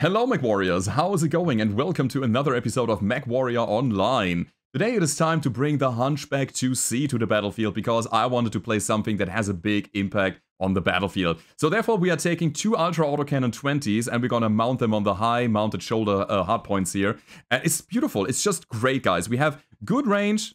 Hello Mechwarriors, how is it going and welcome to another episode of Mechwarrior Online. Today it is time to bring the Hunchback 2C to the battlefield because I wanted to play something that has a big impact on the battlefield. So therefore we are taking two Ultra Auto Cannon 20s and we're gonna mount them on the high mounted shoulder hardpoints here. And it's beautiful, it's just great guys. We have good range,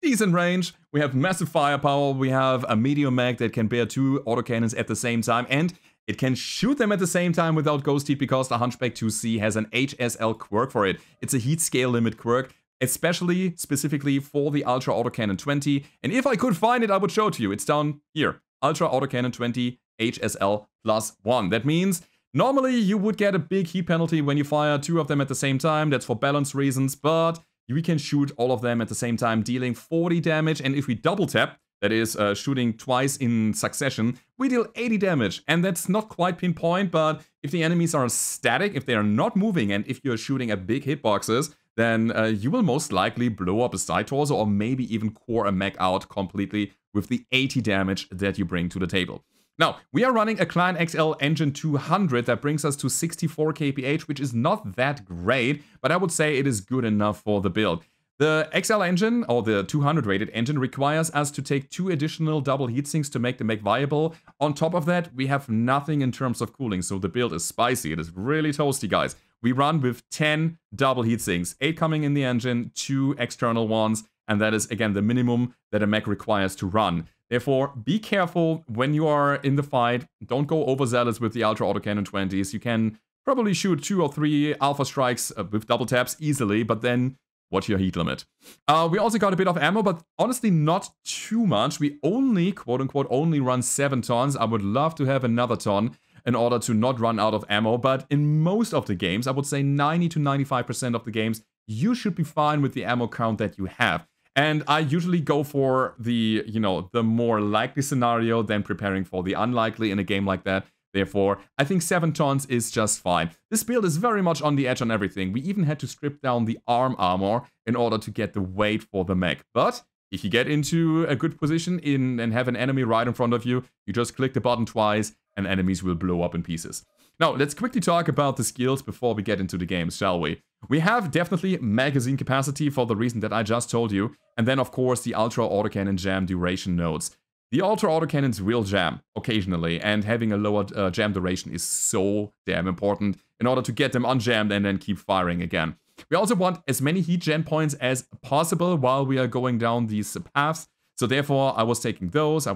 decent range, we have massive firepower, we have a medium mag that can bear two autocannons at the same time and it can shoot them at the same time without ghost heat because the Hunchback 2C has an HSL quirk for it. It's a heat scale limit quirk, specifically for the Ultra Auto Cannon 20. And if I could find it, I would show it to you. It's down here. Ultra Auto Cannon 20 HSL +1. That means normally you would get a big heat penalty when you fire two of them at the same time. That's for balance reasons, but we can shoot all of them at the same time, dealing 40 damage. And if we double tap, that is shooting twice in succession, we deal 80 damage. And that's not quite pinpoint, but if the enemies are static, if they are not moving, and if you're shooting at big hitboxes, then you will most likely blow up a side torso or maybe even core a mech out completely with the 80 damage that you bring to the table. Now, we are running a Client XL Engine 200 that brings us to 64 kph, which is not that great, but I would say it is good enough for the build. The XL engine, or the 200 rated engine, requires us to take two additional double heatsinks to make the mech viable. On top of that, we have nothing in terms of cooling, so the build is spicy. It is really toasty, guys. We run with 10 double heatsinks, 8 coming in the engine, 2 external ones, and that is, again, the minimum that a mech requires to run. Therefore, be careful when you are in the fight. Don't go overzealous with the Ultra Auto Cannon 20s. You can probably shoot 2 or 3 alpha strikes with double taps easily, but then what's your heat limit? We also got a bit of ammo, but honestly not too much. We only, quote-unquote, only run 7 tons. I would love to have another ton in order to not run out of ammo, but in most of the games, I would say 90 to 95% of the games, you should be fine with the ammo count that you have. And I usually go for the, you know, the more likely scenario than preparing for the unlikely in a game like that. Therefore, I think 7 tons is just fine. This build is very much on the edge on everything. We even had to strip down the arm armor in order to get the weight for the mech. But if you get into a good position and have an enemy right in front of you, you just click the button twice and enemies will blow up in pieces. Now, let's quickly talk about the skills before we get into the game, shall we? We have definitely magazine capacity for the reason that I just told you. And then, of course, the Ultra Autocannon jam duration nodes. The Ultra Autocannons will jam occasionally, and having a lower jam duration is so damn important in order to get them unjammed and then keep firing again. We also want as many heat jam points as possible while we are going down these paths. So therefore, I was taking those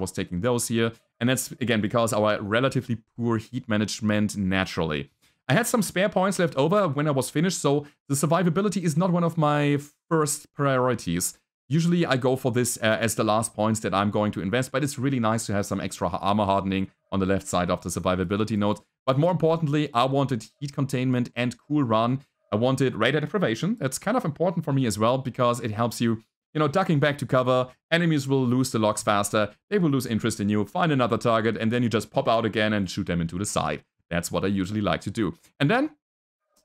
here. And that's, again, because our relatively poor heat management naturally. I had some spare points left over when I was finished, so the survivability is not one of my first priorities. Usually I go for this as the last points that I'm going to invest, but it's really nice to have some extra armor hardening on the left side of the survivability node. But more importantly, I wanted heat containment and cool run. I wanted radar deprivation. That's kind of important for me as well because it helps you, you know, ducking back to cover. Enemies will lose the locks faster. They will lose interest in you, find another target, and then you just pop out again and shoot them into the side. That's what I usually like to do. And then,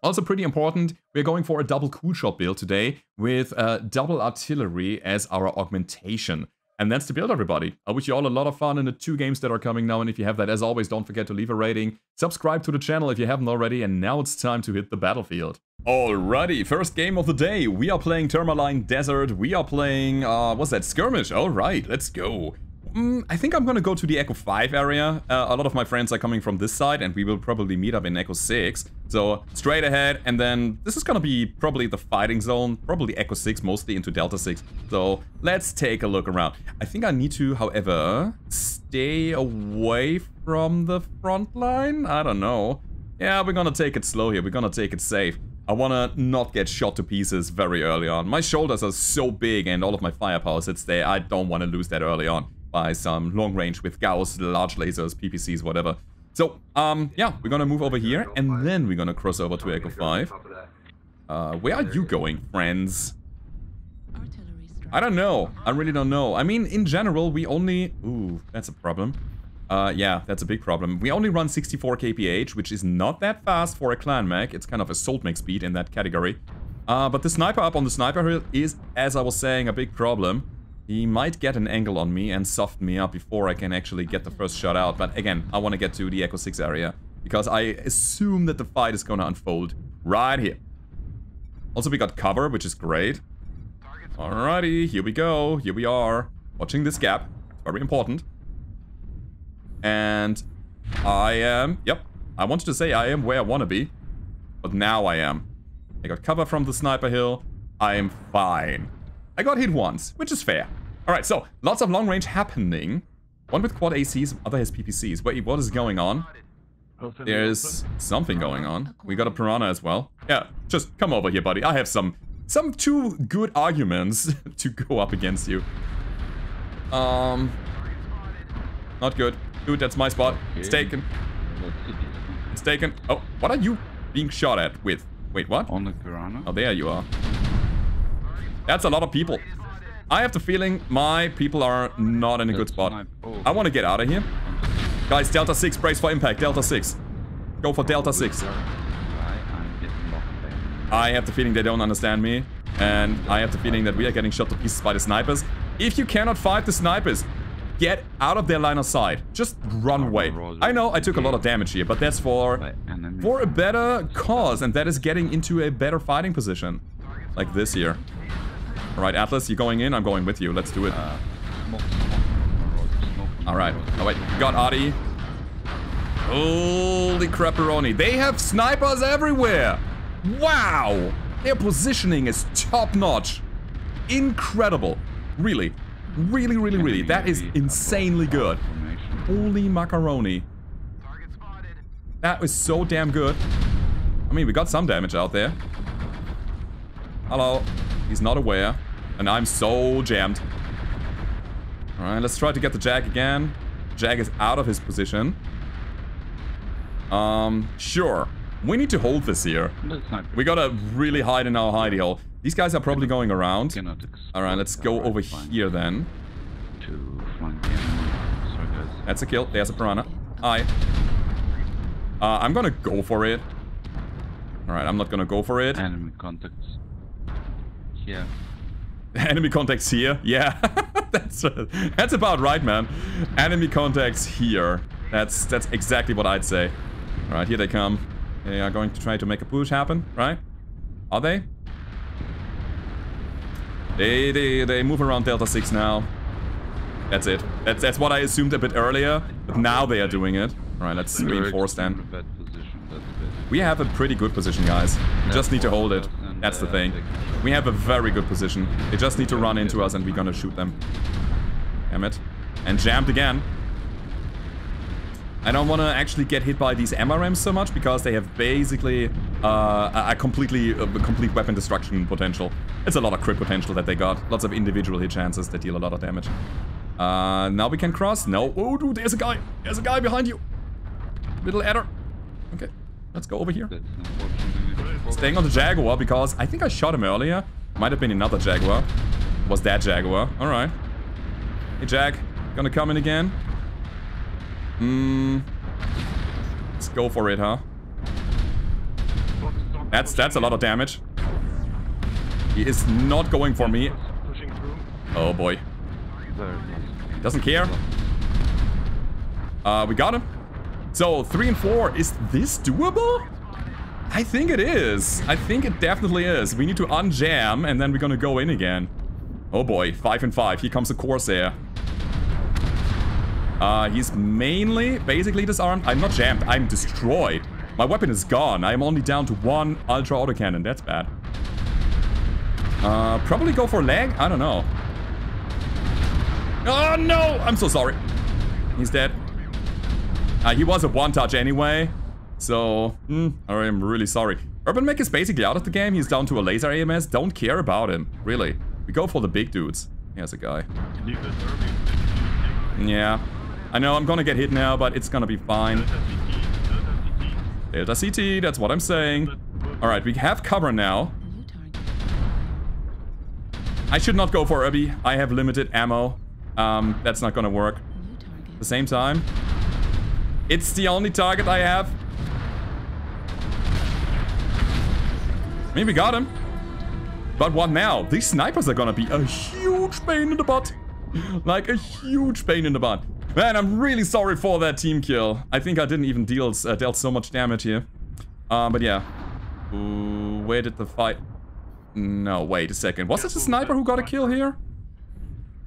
also pretty important, we're going for a double cool shot build today with double artillery as our augmentation. And that's the build, everybody. I wish you all a lot of fun in the 2 games that are coming now. And if you have that, as always, don't forget to leave a rating. Subscribe to the channel if you haven't already. And now it's time to hit the battlefield. Alrighty, first game of the day. We are playing Turmaline Desert. We are playing, what's that, Skirmish? Alright, let's go. I think I'm gonna go to the Echo 5 area. A lot of my friends are coming from this side and we will probably meet up in Echo 6. So straight ahead, and then this is gonna be probably the fighting zone, probably Echo 6 mostly into Delta 6. So let's take a look around. I think I need to, however, stay away from the front line. I don't know. Yeah, we're gonna take it slow here. We're gonna take it safe. I wanna not get shot to pieces very early on. My shoulders are so big and all of my firepower sits there. I don't wanna lose that early on by some long range with Gauss, large lasers, PPCs, whatever. So, yeah, we're gonna move over here, and then we're gonna cross over to Echo 5. Where are you going, friends? I don't know. I really don't know. I mean, in general, we only... Ooh, that's a problem. Yeah, that's a big problem. We only run 64 kph, which is not that fast for a clan mech. It's kind of assault mech speed in that category. But the sniper up on the sniper hill is, as I was saying, a big problem. He might get an angle on me and soften me up before I can actually get the first shot out. But again, I want to get to the Echo 6 area. because I assume that the fight is going to unfold right here. Also, we got cover, which is great. Alrighty, here we go. Here we are. Watching this gap. Very important. And I am... Yep. I wanted to say I am where I want to be. But now I am. I got cover from the sniper hill. I am fine. I got hit once, which is fair. Alright, so lots of long range happening. One with quad ACs, other has PPCs. Wait, what is going on? There's something going on. We got a piranha as well. Yeah, just come over here, buddy. I have some two good arguments to go up against you. Not good. Dude, that's my spot. It's taken. It's taken. Oh, what are you being shot at with? Wait, what? On the piranha? Oh, there you are. That's a lot of people. I have the feeling my people are not in a good spot. I want to get out of here. Guys, Delta 6, brace for impact. Delta 6. Go for Delta 6. I have the feeling they don't understand me. And I have the feeling that we are getting shot to pieces by the snipers. If you cannot fight the snipers, get out of their line of sight. Just run away. I know I took a lot of damage here, but that's for a better cause. And that is getting into a better fighting position. Like this here. Alright, Atlas, you're going in. I'm going with you. Let's do it. Alright. Oh, wait. Got Adi. Holy crapperoni. They have snipers everywhere. Wow. Their positioning is top-notch. Incredible. Really. Really, really, really. That is insanely good. Holy macaroni. That was so damn good. I mean, we got some damage out there. Hello. He's not aware. And I'm so jammed. Alright, let's try to get the Jag again. Jag is out of his position. Sure. We need to hold this here. We gotta really hide in our hidey hole. These guys are probably going around. Alright, let's go over here then. That's a kill. There's a piranha. Hi. I'm gonna go for it. Alright, I'm not gonna go for it. Enemy contacts. Yeah. Enemy contacts here. Yeah. That's about right, man. Enemy contacts here. That's exactly what I'd say. All right, here they come. They are going to try to make a push happen, right? Are they? They move around Delta 6 now. That's it. That's what I assumed a bit earlier, but now they are doing it. All right, let's reinforce them. We have a pretty good position, guys. We just need to hold it. That's the thing. We have a very good position. They just need to run into us and we're gonna shoot them. Damn it. And jammed again. I don't want to actually get hit by these MRMs so much because they have basically a complete weapon destruction potential. It's a lot of crit potential that they got. Lots of individual hit chances that deal a lot of damage. Now we can cross. No. Oh, dude, there's a guy. There's a guy behind you. Little Adder. Okay. Let's go over here. Staying on the Jaguar because I think I shot him earlier. Might have been another Jaguar. Was that Jaguar? All right. Hey, Jag. Gonna come in again? Let's go for it, huh? That's a lot of damage. He is not going for me. Oh, boy. Doesn't care. We got him. So, 3 and 4. Is this doable? I think it is. I think it definitely is. We need to unjam and then we're gonna go in again. Oh boy, 5 and 5. Here comes the Corsair. He's basically disarmed. I'm not jammed. I'm destroyed. My weapon is gone. I'm only down to one Ultra Auto Cannon. That's bad. Probably go for lag? I don't know. Oh no! I'm so sorry. He's dead. He was a one-touch anyway. So, I am really sorry. UrbanMech is basically out of the game. He's down to a laser AMS. Don't care about him, really. We go for the big dudes. Here's a guy. Yeah. I know I'm gonna get hit now, but it's gonna be fine. Delta CT, that's what I'm saying. Alright, we have cover now. I should not go for Urby. I have limited ammo. That's not gonna work. At the same time, it's the only target I have. Maybe got him. But what now? These snipers are gonna be a huge pain in the butt. Like a huge pain in the butt. Man, I'm really sorry for that team kill. I think I didn't even dealt so much damage here. But yeah. Ooh, where did the fight... No, wait a second. Was it a sniper who got a kill here?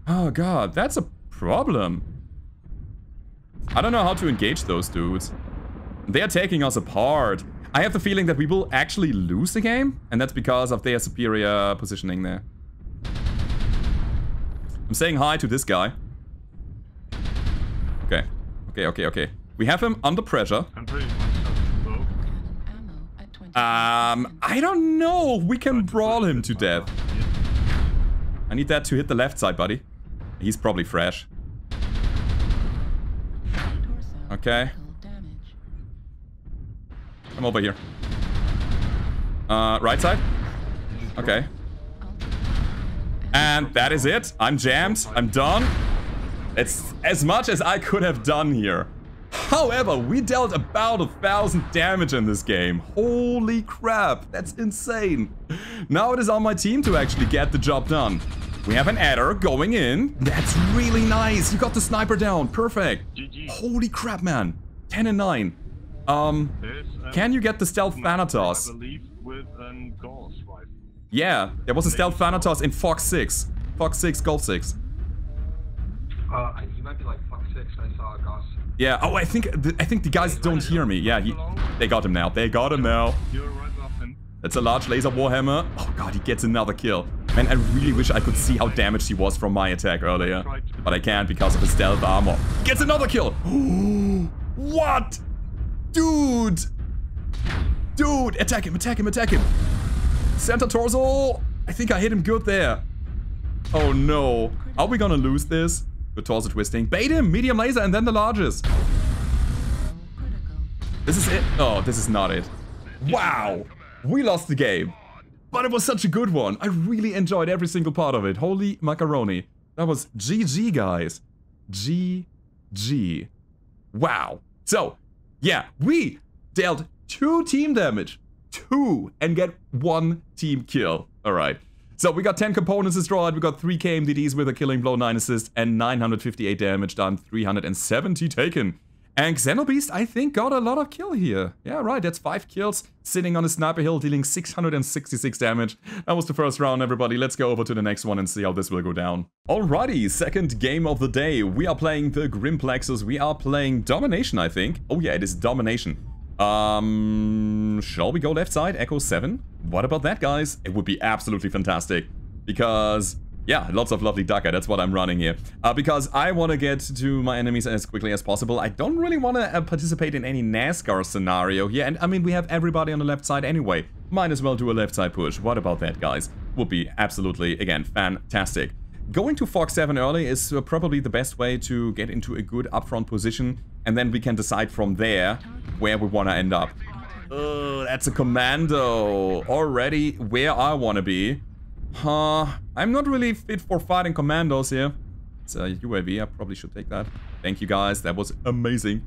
Oh god, that's a problem. I don't know how to engage those dudes. They're taking us apart. I have the feeling that we will actually lose the game, and that's because of their superior positioning there. I'm saying hi to this guy. Okay. Okay, okay, okay. We have him under pressure. I'm pretty much I don't know. We can brawl him to death. I need that to hit the left side, buddy. He's probably fresh. Okay. Come over here. Right side? Okay. And that is it. I'm jammed. I'm done. It's as much as I could have done here. However, we dealt about 1,000 damage in this game. Holy crap, that's insane. Now it is on my team to actually get the job done. We have an Adder going in. That's really nice. You got the sniper down. Perfect. GG. Holy crap, man. 10 and 9. Can you get the stealth Thanatos? I believe with a Gauss rifle. Yeah, there was a stealth Thanatos in Fox 6. Fox 6, Gauss 6. You might be like Fox 6, I saw a Gauss. Yeah, oh, I think the guys don't hear me. Yeah, they got him now. They got him now. That's a large laser warhammer. Oh god, he gets another kill. Man, I really wish I could see how damaged he was from my attack earlier. But I can't because of his stealth armor. Gets another kill! What? Dude! Dude! Attack him, attack him, attack him! Center torso! I think I hit him good there. Oh no. Are we gonna lose this? Good torso twisting. Bait him! Medium laser and then the largest. This is it. Oh, this is not it. Wow! We lost the game. But it was such a good one. I really enjoyed every single part of it. Holy macaroni. That was GG, guys. GG. Wow. So, yeah, we dealt 2 team damage. 2 and get 1 team kill. All right. So we got 10 components destroyed, we got 3 KMDDs with a killing blow, 9 assists, and 958 damage done, 370 taken. And Xenobeast, I think, got a lot of kill here. Yeah, right, that's 5 kills, sitting on a sniper hill, dealing 666 damage. That was the first round, everybody. Let's go over to the next one and see how this will go down. Alrighty, second game of the day. We are playing the Grimplexus. We are playing Domination, I think. Oh yeah, it is Domination. Shall we go left side? Echo 7? What about that, guys? It would be absolutely fantastic. Because, yeah, lots of lovely Daka. That's what I'm running here. Because I want to get to my enemies as quickly as possible. I don't really want to participate in any NASCAR scenario here. And, I mean, we have everybody on the left side anyway. Might as well do a left side push. What about that, guys? Would be absolutely, again, fantastic. Going to Fox 7 early is probably the best way to get into a good upfront position, and then we can decide from there where we want to end up. Oh, that's a Commando. Already where I want to be. I'm not really fit for fighting Commandos here. It's a UAV, I probably should take that. Thank you guys, that was amazing.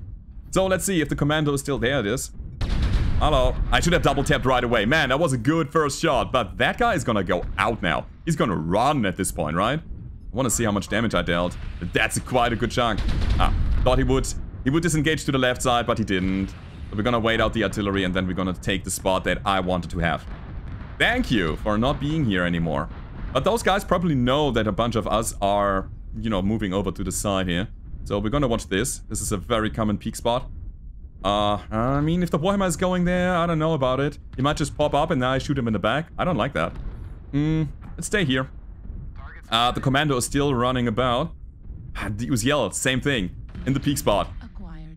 So let's see if the Commando is still there. It is. Hello. I should have double tapped right away. Man, that was a good first shot, but that guy is gonna go out now. He's gonna run at this point, right? I want to see how much damage I dealt. That's quite a good chunk. Ah, thought he would disengage to the left side, but he didn't. So we're gonna wait out the artillery and then we're gonna take the spot that I wanted to have. Thank you for not being here anymore. But those guys probably know that a bunch of us are, you know, moving over to the side here. So we're gonna watch this. This is a very common peak spot. I mean, if the Warhammer is going there, I don't know about it. He might just pop up and now I shoot him in the back. I don't like that. Let's stay here. The Commando is still running about. The Uziel, same thing. In the peak spot.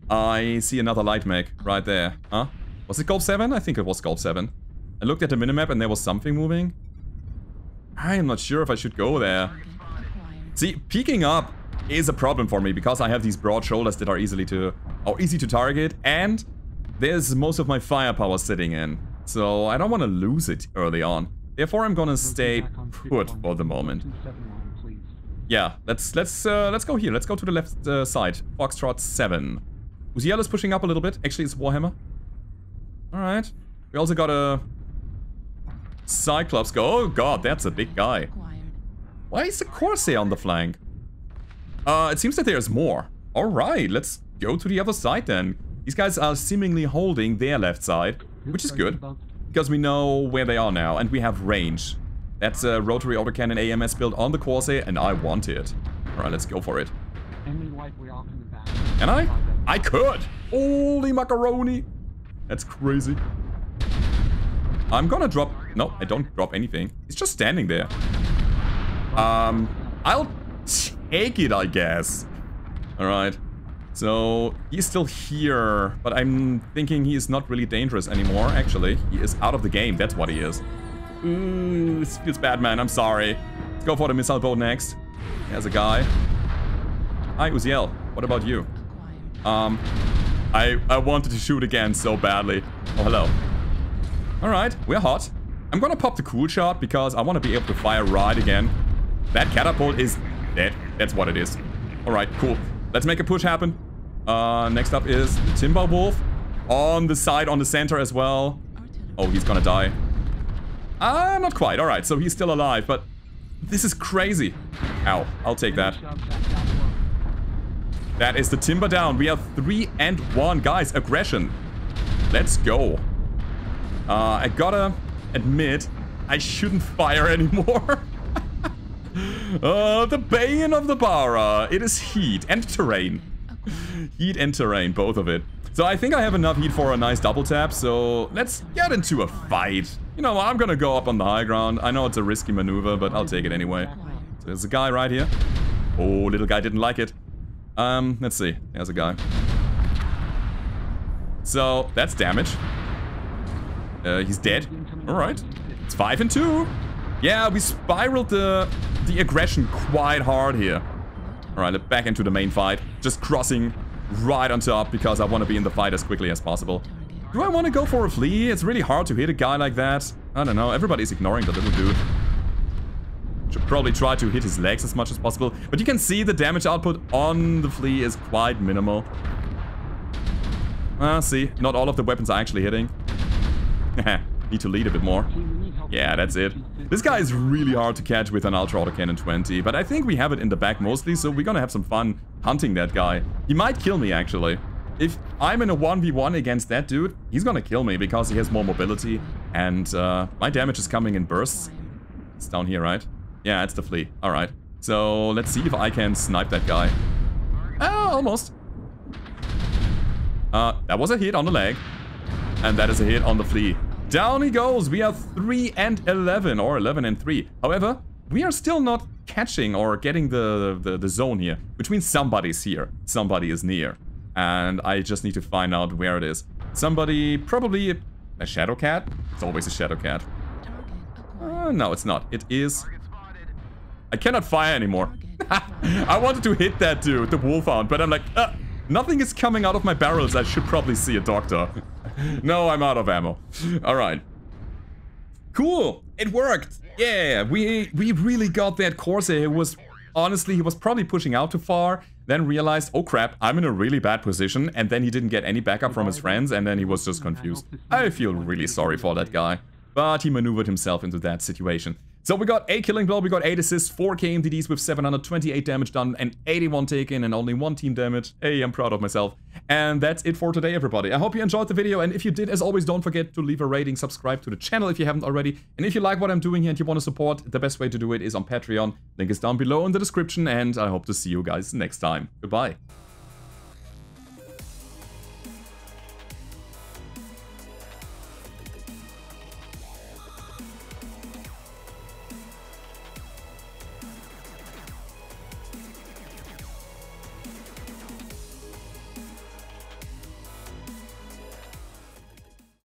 I see another light mech right there. Huh? Was it Gulp 7? I think it was Gulp 7. I looked at the minimap and there was something moving. I am not sure if I should go there. See, peeking up is a problem for me because I have these broad shoulders that are easy to target, and there's most of my firepower sitting in, so I don't want to lose it early on. Therefore, I'm gonna stay put for the moment. Yeah, let's go here. Let's go to the left side. Foxtrot 7. Uziel is pushing up a little bit. Actually, it's Warhammer. All right. We also got a Cyclops. Oh god, that's a big guy. Why is the Corsair on the flank? It seems that there's more. All right, let's go to the other side then. These guys are seemingly holding their left side, which is good, because we know where they are now and we have range. That's a rotary autocannon AMS built on the Corsair, and I want it. All right, let's go for it. And I could! Holy macaroni! That's crazy. I'm gonna drop... No, I don't drop anything. It's just standing there. I'll take it, I guess. All right. So, he's still here, but I'm thinking he is not really dangerous anymore, actually. He is out of the game, that's what he is. Ooh, this feels bad, man, I'm sorry. Let's go for the missile boat next. There's a guy. Hi, Uziel, what about you? I wanted to shoot again so badly. Oh, hello. All right, we're hot. I'm gonna pop the cool shot because I want to be able to fire right again. That catapult is dead, that's what it is. All right, cool. Let's make a push happen. Next up is the Timber Wolf. On the side, on the center as well. Oh, he's gonna die. Not quite. All right, so he's still alive, but this is crazy. Ow, I'll take that. That is the Timber down. We have 3 and 1. Guys, aggression. Let's go. I gotta admit, I shouldn't fire anymore. The Bane of the Bara. It is heat and terrain. Heat and terrain, both of it. So I think I have enough heat for a nice double tap, so let's get into a fight. You know, I'm gonna go up on the high ground. I know it's a risky maneuver, but I'll take it anyway. So there's a guy right here. Oh, little guy didn't like it. Let's see. There's a guy. So, that's damage. He's dead. Alright. It's 5 and 2. Yeah, we spiraled the aggression quite hard here. Alright, back into the main fight. Just crossing right on top because I want to be in the fight as quickly as possible. Do I want to go for a Flea? It's really hard to hit a guy like that. I don't know. Everybody's ignoring the little dude. Should probably try to hit his legs as much as possible. But you can see the damage output on the Flea is quite minimal. See, not all of the weapons are actually hitting. Need to lead a bit more. Yeah, that's it. This guy is really hard to catch with an Ultra Auto Cannon 20, but I think we have it in the back mostly, so we're gonna have some fun hunting that guy. He might kill me, actually. If I'm in a 1v1 against that dude, he's gonna kill me because he has more mobility, and my damage is coming in bursts. It's down here, right? Yeah, it's the Flea. All right. So let's see if I can snipe that guy. Ah, almost. That was a hit on the leg, and that is a hit on the Flea. Down he goes. We are 3 and 11, or 11 and 3. However, we are still not catching or getting the zone here, which means somebody's here. Somebody is near, and I just need to find out where it is. Somebody, probably a Shadow Cat. It's always a Shadow Cat. No, it's not. It is... I cannot fire anymore. I wanted to hit that dude, the Wolfhound, but I'm like, nothing is coming out of my barrels. I should probably see a doctor. No, I'm out of ammo. All right. Cool. It worked. Yeah, we really got that Corsair. It was, honestly, he was probably pushing out too far, then realized, oh crap, I'm in a really bad position, and then he didn't get any backup from his friends, and then he was just confused. I feel really sorry for that guy, but he maneuvered himself into that situation. So we got 8 killing blow, we got 8 assists, 4 KMDDs with 728 damage done and 81 taken and only 1 team damage. Hey, I'm proud of myself. And that's it for today, everybody. I hope you enjoyed the video, and if you did, as always, don't forget to leave a rating, subscribe to the channel if you haven't already. And if you like what I'm doing here and you want to support, the best way to do it is on Patreon. Link is down below in the description, and I hope to see you guys next time. Goodbye.